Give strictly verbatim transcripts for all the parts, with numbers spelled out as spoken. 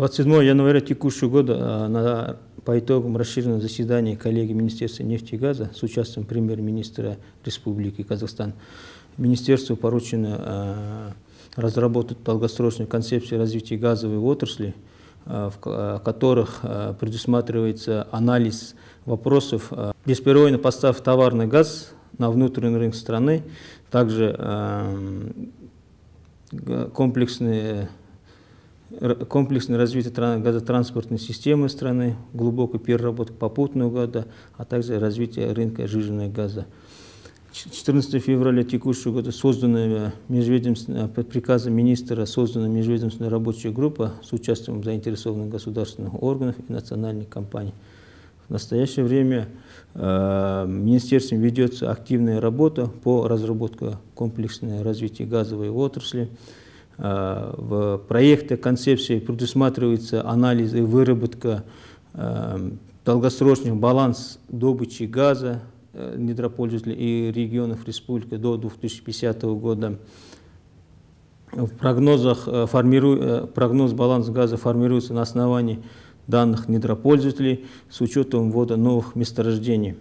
двадцать седьмого января текущего года на, по итогам расширенного заседания коллегии Министерства нефти и газа с участием премьер-министра Республики Казахстан Министерству поручено э, разработать долгосрочную концепцию развития газовой отрасли, э, в э, которых э, предусматривается анализ вопросов э, бесперебойной поставки товарный газ на внутренний рынок страны, также э, комплексные комплексное развитие газотранспортной системы страны, глубокую переработку попутного газа, а также развитие рынка сжиженного газа. четырнадцатого февраля текущего года созданная межведомственная, под приказом министра создана межведомственная рабочая группа с участием заинтересованных государственных органов и национальных компаний. В настоящее время э, министерством ведется активная работа по разработке комплексного развития газовой отрасли. В проекте концепции предусматривается анализ и выработка долгосрочных баланс добычи газа недропользователей и регионов республики до две тысячи пятидесятого года. В прогнозах формиру... прогноз баланса газа формируется на основании данных недропользователей с учетом ввода новых месторождений.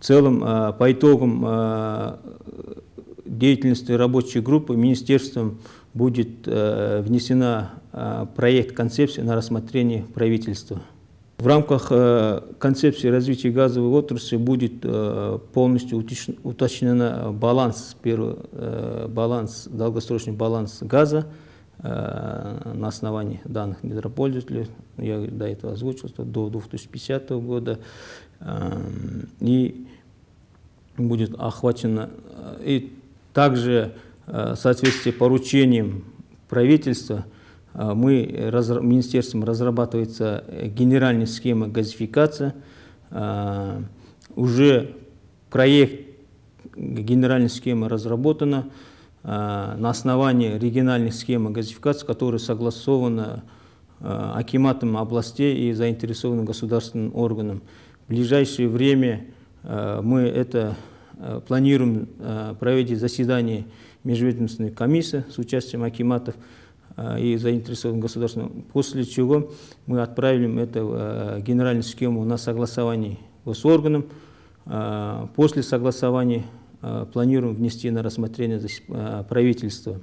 В целом, по итогам деятельности рабочей группы министерством будет э, внесена э, проект концепции на рассмотрение правительства. В рамках э, концепции развития газовой отрасли будет э, полностью уточнен баланс, первый, э, баланс, долгосрочный баланс газа э, на основании данных недропользователей, я до этого озвучил, до две тысячи пятидесятого года, э, и будет охвачено и также в соответствии с поручением правительства мы, министерством разрабатывается генеральная схема газификации. Уже проект генеральной схемы разработана на основании региональных схем газификации, которые согласованы Акиматом областей и заинтересованным государственным органом. В ближайшее время мы это планируем проводить заседание межведомственной комиссии с участием акиматов и заинтересованных государств, после чего мы отправим эту генеральную схему на согласование с органом. После согласования планируем внести на рассмотрение правительства.